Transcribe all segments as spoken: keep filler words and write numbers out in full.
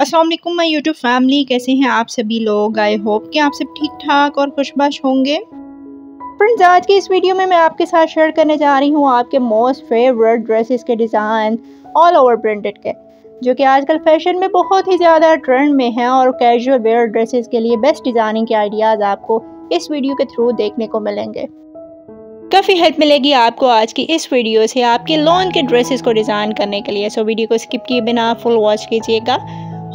अस्सलाम वालेकुम my YouTube family, कैसे हैं आप सभी लोग। आई होप कि आप सब ठीक ठाक और खुशबाश होंगे। फ्रेंड्स, आज के इस वीडियो में मैं आपके साथ शेयर करने जा रही हूँ आपके मोस्ट फेवरेट ड्रेसेस के डिज़ाइन ऑल ओवर प्रिंटेड के, जो कि आजकल फैशन में बहुत ही ज़्यादा ट्रेंड में हैं। और कैजुअल वेयर ड्रेसेस के लिए बेस्ट डिज़ाइनिंग के आइडियाज़ आपको इस वीडियो के थ्रू देखने को मिलेंगे। काफ़ी हेल्प मिलेगी आपको आज की इस वीडियो से आपके लॉन के ड्रेसेस को डिज़ाइन करने के लिए। सो वीडियो को स्किप किए बिना फुल वॉच कीजिएगा।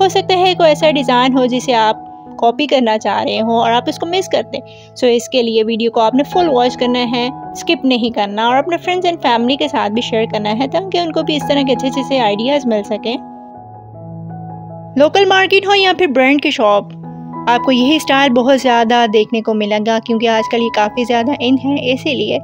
हो सकता है कोई ऐसा डिज़ाइन हो जिसे आप कॉपी करना चाह रहे हो और आप इसको मिस करते हैं। सो इसके लिए वीडियो को आपने फुल वॉच करना है, स्किप नहीं करना, और अपने फ्रेंड्स एंड फैमिली के साथ भी शेयर करना है ताकि उनको भी इस तरह के अच्छे अच्छे से आइडियाज़ मिल सकें। लोकल मार्केट हो या फिर ब्रांड की शॉप, आपको यही स्टाइल बहुत ज़्यादा देखने को मिलेगा क्योंकि आजकल ये काफ़ी ज़्यादा इन है, इसीलिए।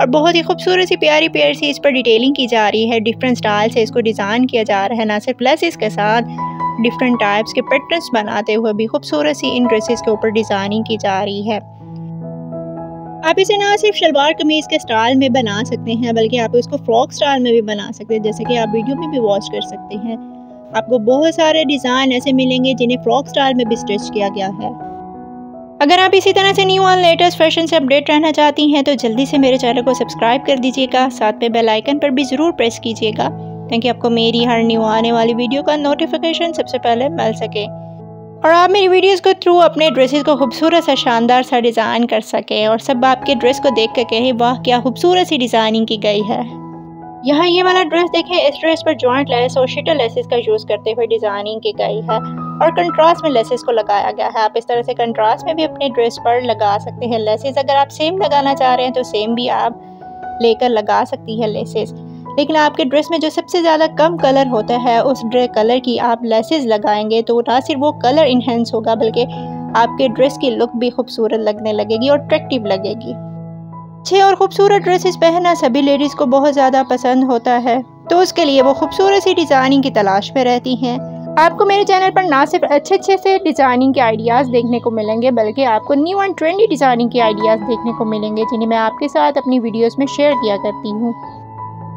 और बहुत ही खूबसूरत सी प्यारी प्यारी सी इस पर डिटेलिंग की जा रही है। डिफरेंट स्टाइल से इसको डिज़ाइन किया जा रहा है, ना सिर्फ लेसेस के साथ डिफरेंट टाइप्स के पैटर्न्स बनाते हुए भी खूबसूरत सी इन ड्रेसेस के ऊपर डिज़ाइनिंग की जा रही है। आप इसे ना सिर्फ शलवार कमीज के स्टाइल में बना सकते हैं बल्कि आप इसको फ्रॉक स्टाइल में भी बना सकते हैं, जैसे कि आप वीडियो में भी वॉच कर सकते हैं। आपको बहुत सारे डिज़ाइन ऐसे मिलेंगे जिन्हें फ्रॉक स्टाइल में भी स्टिच किया गया है। अगर आप इसी तरह से न्यू और लेटेस्ट फैशन से अपडेट रहना चाहती हैं तो जल्दी से मेरे चैनल को सब्सक्राइब कर दीजिएगा, साथ में बेल आइकन पर भी ज़रूर प्रेस कीजिएगा ताकि आपको मेरी हर न्यू आने वाली वीडियो का नोटिफिकेशन सबसे पहले मिल सके और आप मेरी वीडियोस के थ्रू अपने ड्रेसेस को खूबसूरत सा शानदार सा डिज़ाइन कर सकें और सब आपके ड्रेस को देख कर कहें वाह क्या खूबसूरत सी डिज़ाइनिंग की गई है। यहाँ ये वाला ड्रेस देखें, इस ड्रेस पर जॉइंट लेस और शिटर लेसेस का यूज़ करते हुए डिज़ाइनिंग की गई है और कंट्रास्ट में लेसेस को लगाया गया है। आप इस तरह से कंट्रास्ट में भी अपने ड्रेस पर लगा सकते हैं लेसेस। अगर आप सेम लगाना चाह रहे हैं तो सेम भी आप लेकर लगा सकती है लेसेस, लेकिन आपके ड्रेस में जो सबसे ज़्यादा कम कलर होता है उस ड्रे कलर की आप लेसेस लगाएंगे तो ना सिर्फ वो कलर इन्हेंस होगा बल्कि आपके ड्रेस की लुक भी खूबसूरत लगने लगेगी और अट्रैक्टिव लगेगी। अच्छे और खूबसूरत ड्रेसेस पहनना सभी लेडीज़ को बहुत ज़्यादा पसंद होता है, तो उसके लिए वो खूबसूरत सी डिज़ाइनिंग की तलाश में रहती हैं। आपको मेरे चैनल पर ना सिर्फ अच्छे अच्छे से डिज़ाइनिंग के आइडियाज़ देखने को मिलेंगे बल्कि आपको न्यू एंड ट्रेंडी डिज़ाइनिंग के आइडियाज़ देखने को मिलेंगे जिन्हें मैं आपके साथ अपनी वीडियोज़ में शेयर किया करती हूँ।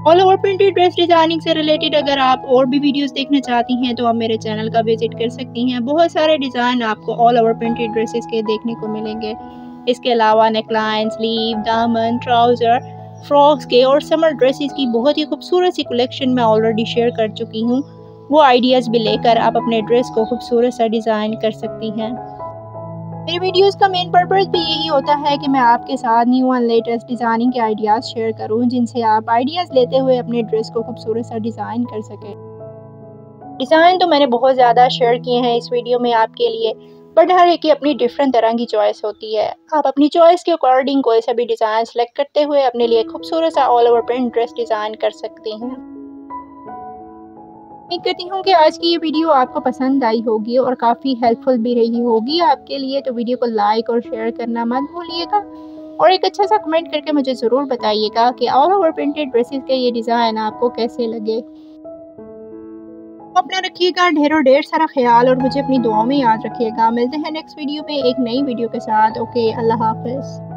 All over printed dress designing से रिलेटेड अगर आप और भी वीडियोस देखना चाहती हैं तो आप मेरे चैनल का विजिट कर सकती हैं। बहुत सारे डिज़ाइन आपको ऑल ओवर प्रिंटेड ड्रेसेस के देखने को मिलेंगे। इसके अलावा नेकलाइन, स्लीव, दामन, ट्राउज़र, फ्रॉक्स के और समर ड्रेसेस की बहुत ही खूबसूरत सी कलेक्शन मैं ऑलरेडी शेयर कर चुकी हूँ। वो आइडियाज़ भी लेकर आप अपने ड्रेस को खूबसूरत सा डिज़ाइन कर सकती हैं। मेरी वीडियोस का मेन पर्पस भी यही होता है कि मैं आपके साथ न्यू एंड लेटेस्ट डिज़ाइनिंग के आइडियाज़ शेयर करूं जिनसे आप आइडियाज़ लेते हुए अपने ड्रेस को खूबसूरत सा डिज़ाइन कर सकें। डिज़ाइन तो मैंने बहुत ज़्यादा शेयर किए हैं इस वीडियो में आपके लिए, बट हर एक की अपनी डिफरेंट तरह की चॉइस होती है। आप अपनी चॉइस के अकॉर्डिंग कोई सा भी डिज़ाइन सेलेक्ट करते हुए अपने लिए खूबसूरत सा all over print dress design कर सकती हैं। उम्मीद करती हूँ कि आज की ये वीडियो आपको पसंद आई होगी और काफ़ी हेल्पफुल भी रही होगी आपके लिए, तो वीडियो को लाइक और शेयर करना मत भूलिएगा और एक अच्छा सा कमेंट करके मुझे ज़रूर बताइएगा कि ऑल ओवर प्रिंटेड ड्रेसेस के ये डिज़ाइन आपको कैसे लगे। अपना रखिएगा ढेरों ढेर सारा ख्याल और मुझे अपनी दुआओं में याद रखिएगा। मिलते हैं नेक्स्ट वीडियो में एक नई वीडियो के साथ। ओके, अल्लाह हाफिज़।